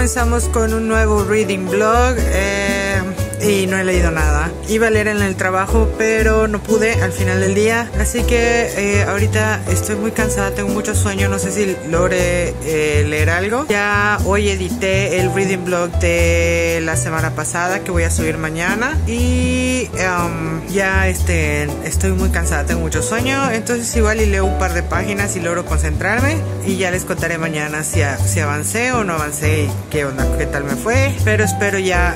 comenzamos con un nuevo reading blog y no he leído nada. Iba a leer en el trabajo, pero no pude al final del día. Así que ahorita estoy muy cansada, tengo mucho sueño, no sé si logré leer algo. Ya hoy edité el reading blog de la semana pasada que voy a subir mañana. Y ya estoy muy cansada, tengo mucho sueño. Entonces igual y leo un par de páginas y logro concentrarme. Y ya les contaré mañana si avancé o no avancé y qué onda, qué tal me fue. Pero espero ya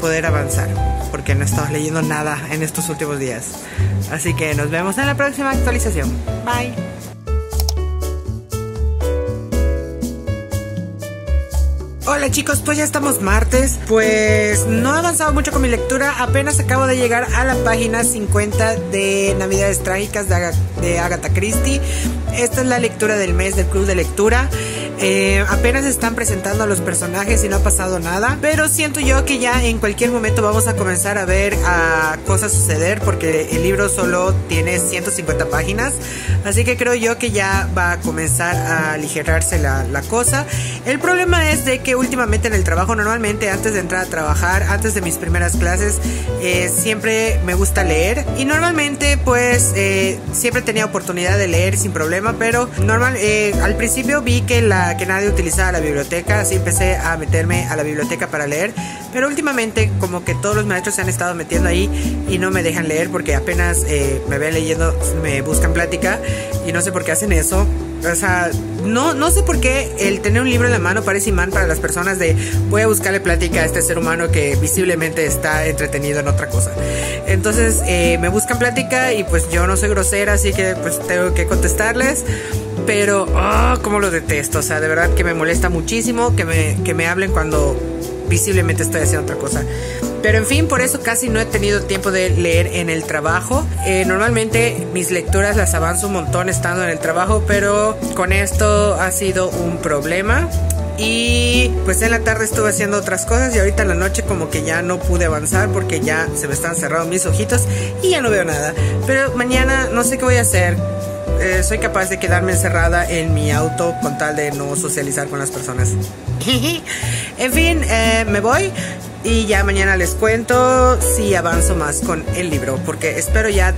poder avanzar, porque no he estado leyendo nada en estos últimos días. Así que nos vemos en la próxima actualización. Bye. Hola chicos, pues ya estamos martes. Pues no he avanzado mucho con mi lectura. Apenas acabo de llegar a la página 50 de Navidades Trágicas de Agatha Christie. Esta es la lectura del mes del Club de Lectura. Apenas están presentando a los personajes y no ha pasado nada, pero siento yo que ya en cualquier momento vamos a comenzar a ver cosas suceder, porque el libro solo tiene 150 páginas, así que creo yo que ya va a comenzar a aligerarse la cosa. El problema es de que últimamente en el trabajo, normalmente antes de entrar a trabajar, antes de mis primeras clases, siempre me gusta leer, y normalmente pues siempre tenía oportunidad de leer sin problema, pero al principio vi que nadie utilizaba la biblioteca, así empecé a meterme a la biblioteca para leer, pero últimamente como que todos los maestros se han estado metiendo ahí y no me dejan leer, porque apenas me ven leyendo me buscan plática y no sé por qué hacen eso. O sea, no sé por qué el tener un libro en la mano parece imán para las personas de voy a buscarle plática a este ser humano que visiblemente está entretenido en otra cosa. Entonces me buscan plática y pues yo no soy grosera, así que pues tengo que contestarles. Pero, oh, cómo lo detesto. O sea, de verdad que me molesta muchísimo que me hablen cuando visiblemente estoy haciendo otra cosa. Pero en fin, por eso casi no he tenido tiempo de leer en el trabajo. Normalmente mis lecturas las avanzo un montón estando en el trabajo, pero con esto ha sido un problema. Y pues en la tarde estuve haciendo otras cosas y ahorita en la noche como que ya no pude avanzar porque ya se me están cerrados mis ojitos y ya no veo nada. Pero mañana no sé qué voy a hacer. Soy capaz de quedarme encerrada en mi auto con tal de no socializar con las personas. En fin, me voy y ya mañana les cuento si avanzo más con el libro, porque espero ya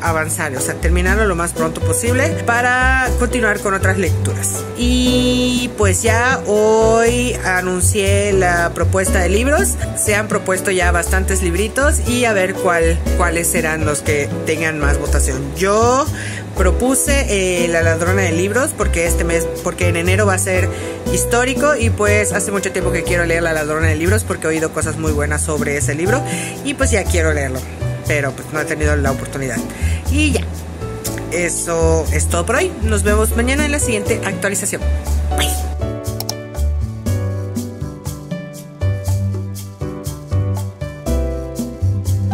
avanzar, o sea, terminarlo lo más pronto posible para continuar con otras lecturas. Y pues ya hoy anuncié la propuesta de libros. Se han propuesto ya bastantes libritos y a ver cuáles serán los que tengan más votación. Yo propuse La Ladrona de Libros porque en enero va a ser histórico y pues hace mucho tiempo que quiero leer La Ladrona de Libros porque he oído cosas muy buenas sobre ese libro y pues ya quiero leerlo, pero pues no he tenido la oportunidad. Y ya, eso es todo por hoy. Nos vemos mañana en la siguiente actualización. Bye.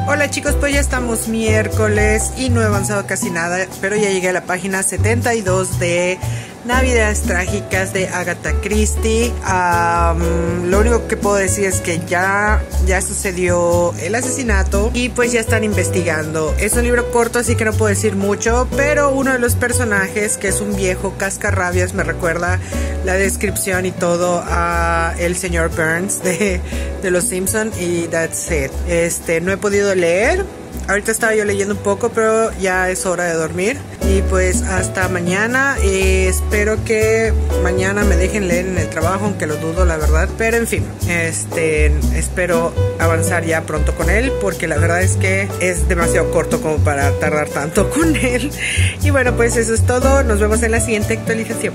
Hola chicos, pues ya estamos miércoles y no he avanzado casi nada, pero ya llegué a la página 72 de Navidades Trágicas de Agatha Christie. Lo único que puedo decir es que ya sucedió el asesinato y pues ya están investigando. Es un libro corto, así que no puedo decir mucho, pero uno de los personajes, que es un viejo cascarrabias, me recuerda la descripción y todo a el señor Burns de Los Simpson, y that's it. No he podido leer. Ahorita estaba yo leyendo un poco, pero ya es hora de dormir. Y pues hasta mañana. Espero que mañana me dejen leer en el trabajo, aunque lo dudo, la verdad. Pero en fin, espero avanzar ya pronto con él, porque la verdad es que es demasiado corto como para tardar tanto con él. Y bueno, pues eso es todo. Nos vemos en la siguiente actualización.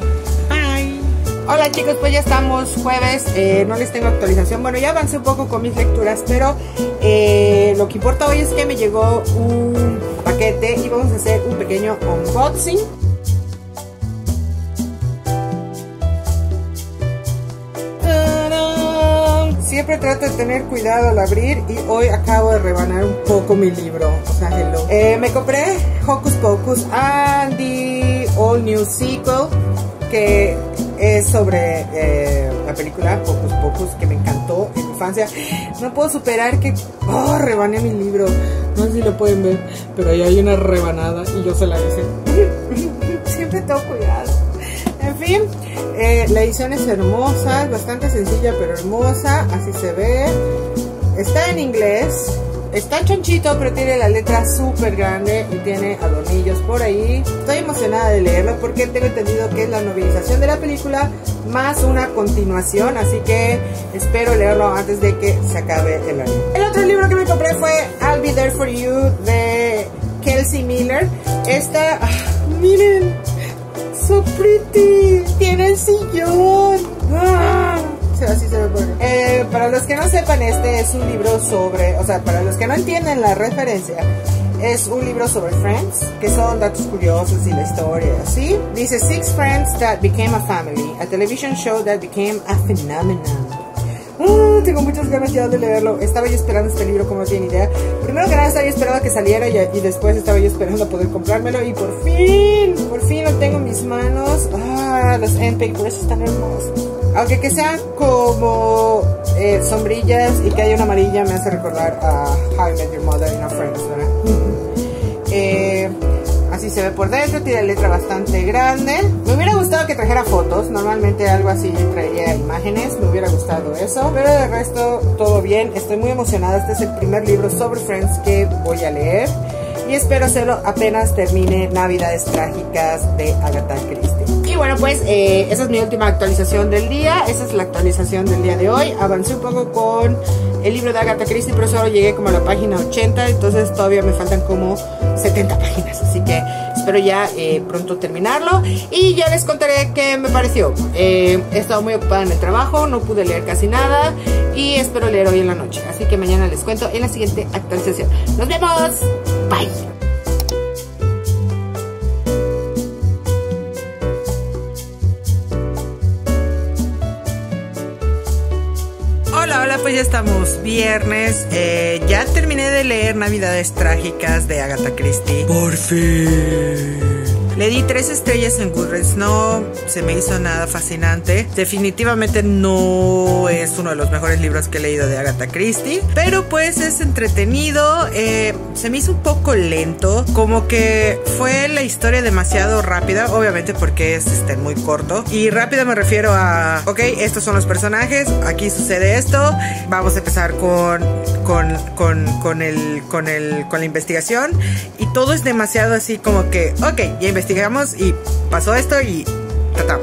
Hola chicos, pues ya estamos jueves, no les tengo actualización. Bueno, ya avancé un poco con mis lecturas, pero lo que importa hoy es que me llegó un paquete y vamos a hacer un pequeño unboxing. ¡Tarán! Siempre trato de tener cuidado al abrir y hoy acabo de rebanar un poco mi libro. O sea, hello. Me compré Hocus Pocus and the All New Sequel, que es sobre la película Hocus Pocus, que me encantó en mi infancia. No puedo superar que rebané mi libro. No sé si lo pueden ver, pero ahí hay una rebanada y yo se la hice. Siempre tengo cuidado. En fin, la edición es hermosa, es bastante sencilla pero hermosa, así se ve. Está en inglés, está chonchito pero tiene la letra súper grande y tiene adornillos por ahí. Estoy emocionada de leerlo porque tengo entendido que es la novelización de la película más una continuación, así que espero leerlo antes de que se acabe el año. El otro libro que me compré fue I'll Be There For You de Kelsey Miller. Esta, miren, so pretty, tiene el sillón. ¡Ah! Así se ve por acá. Para los que no sepan, este es un libro sobre, o sea, para los que no entienden la referencia, es un libro sobre Friends, que son datos curiosos y la historia, ¿sí? Dice, 6 friends that became a family, a television show that became a phenomenon. Tengo muchas ganas ya de leerlo. Estaba yo esperando este libro, como no tienen idea. Primero que nada, estaba yo esperando que saliera y después estaba yo esperando poder comprármelo. Y por fin lo tengo en mis manos. Ah, los endpapers están hermosos. Aunque que sean como sombrillas y que haya una amarilla, me hace recordar a How I Met Your Mother and Our Friends, ¿verdad? Así se ve por dentro, tiene letra bastante grande. Me hubiera gustado que trajera fotos, normalmente algo así traería imágenes, me hubiera gustado eso. Pero de resto, todo bien, estoy muy emocionada, este es el primer libro sobre Friends que voy a leer. Y espero hacerlo apenas termine Navidades Trágicas de Agatha Christie. Y bueno, pues esa es mi última actualización del día. Esa es la actualización del día de hoy. Avancé un poco con el libro de Agatha Christie, pero solo llegué como a la página 80. Entonces todavía me faltan como 70 páginas. Así que espero ya pronto terminarlo. Y ya les contaré qué me pareció. He estado muy ocupada en el trabajo, no pude leer casi nada. Y espero leer hoy en la noche. Así que mañana les cuento en la siguiente actualización. ¡Nos vemos! Bye. Hola, pues ya estamos viernes, ya terminé de leer Navidades Trágicas de Agatha Christie. Por fin. Le di 3 estrellas en Goodreads, no se me hizo nada fascinante. Definitivamente no es uno de los mejores libros que he leído de Agatha Christie, pero pues es entretenido. Se me hizo un poco lento, como que fue la historia demasiado rápida, obviamente porque es muy corto. Y rápida me refiero a, ok, estos son los personajes, aquí sucede esto, vamos a empezar con la investigación. Y todo es demasiado así como que, ok, ya investigamos y pasó esto y tatán.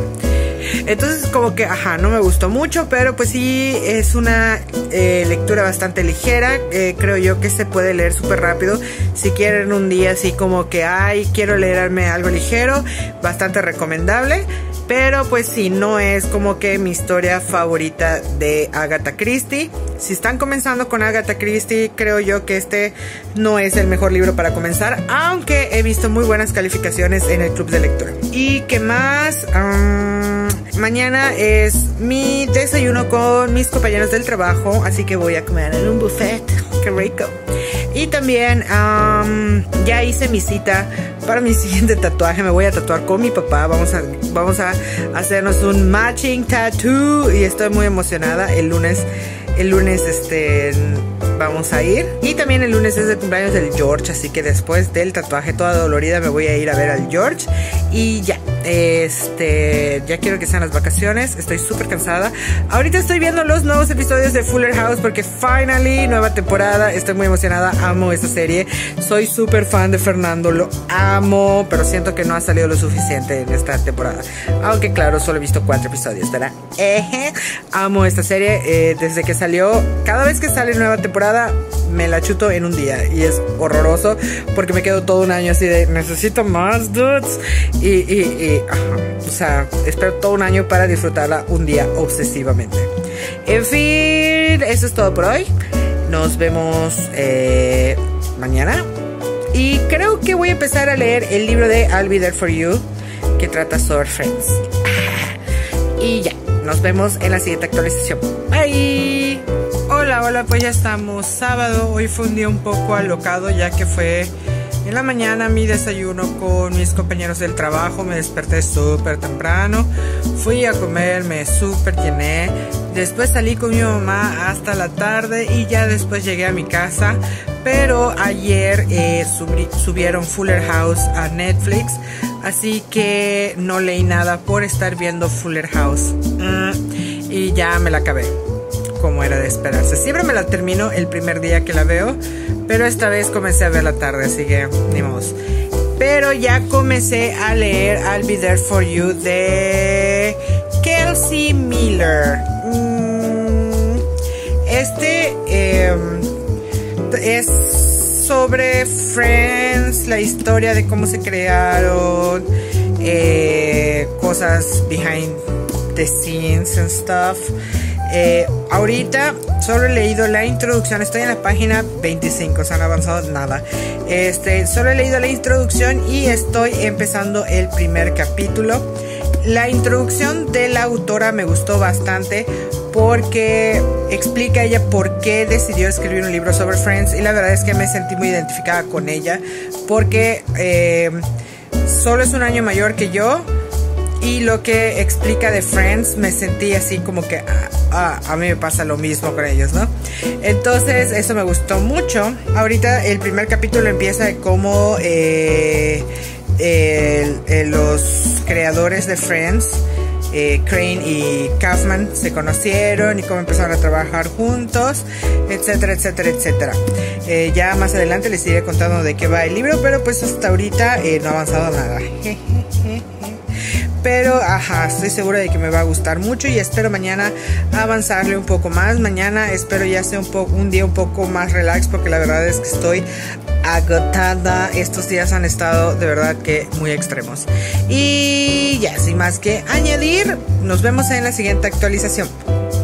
Entonces como que, ajá, no me gustó mucho, pero pues sí es una lectura bastante ligera, creo yo que se puede leer súper rápido. Si quieren un día así como que, ay, quiero leerme algo ligero, bastante recomendable. Pero pues sí, no es como que mi historia favorita de Agatha Christie. Si están comenzando con Agatha Christie, creo yo que este no es el mejor libro para comenzar, aunque he visto muy buenas calificaciones en el club de lectura. ¿Y qué más? Mañana es mi desayuno con mis compañeros del trabajo, así que voy a comer en un buffet. ¡Qué rico! Y también ya hice mi cita para mi siguiente tatuaje. Me voy a tatuar con mi papá. Vamos a hacernos un matching tattoo y estoy muy emocionada. El lunes vamos a ir. Y también el lunes es el cumpleaños del George, así que después del tatuaje toda dolorida me voy a ir a ver al George. Y ya, ya quiero que sean las vacaciones. Estoy súper cansada. Ahorita estoy viendo los nuevos episodios de Fuller House porque finally, nueva temporada. Estoy muy emocionada, amo esta serie. Soy súper fan de Fernando, lo amo, pero siento que no ha salido lo suficiente en esta temporada. Aunque claro, solo he visto 4 episodios, ¿verdad? Amo esta serie, desde que salió. Cada vez que sale nueva temporada me la chuto en un día y es horroroso porque me quedo todo un año así de necesito más, dudes. O sea, espero todo un año para disfrutarla un día obsesivamente. En fin, eso es todo por hoy. Nos vemos mañana. Y creo que voy a empezar a leer el libro de I'll Be There For You, que trata sobre Friends. Y ya, nos vemos en la siguiente actualización. Bye. Hola, pues ya estamos sábado. Hoy fue un día un poco alocado ya que fue En la mañana mi desayuno con mis compañeros del trabajo, me desperté súper temprano, fui a comer, me súper llené, después salí con mi mamá hasta la tarde y ya después llegué a mi casa. Pero ayer subieron Fuller House a Netflix, así que no leí nada por estar viendo Fuller House y ya me la acabé, como era de esperarse. Siempre me la termino el primer día que la veo, pero esta vez comencé a ver la tarde, así que ni modos. Pero ya comencé a leer I'll Be There For You de Kelsey Miller. Es sobre Friends, la historia de cómo se crearon, cosas behind the scenes and stuff. Ahorita solo he leído la introducción, estoy en la página 25, o sea, no he avanzado nada. Solo he leído la introducción y estoy empezando el primer capítulo. La introducción de la autora me gustó bastante porque explica ella por qué decidió escribir un libro sobre Friends, y la verdad es que me sentí muy identificada con ella porque solo es un año mayor que yo. Y lo que explica de Friends, me sentí así como que a mí me pasa lo mismo con ellos, ¿no? Entonces eso me gustó mucho. Ahorita el primer capítulo empieza de cómo los creadores de Friends, Crane y Kaufman, se conocieron y cómo empezaron a trabajar juntos, etcétera, etcétera, etcétera. Ya más adelante les iré contando de qué va el libro, pero pues hasta ahorita no ha avanzado nada. Pero, ajá, estoy segura de que me va a gustar mucho y espero mañana avanzarle un poco más. Mañana espero ya sea un día un poco más relax, porque la verdad es que estoy agotada. Estos días han estado de verdad que muy extremos. Y ya, sin más que añadir, nos vemos en la siguiente actualización.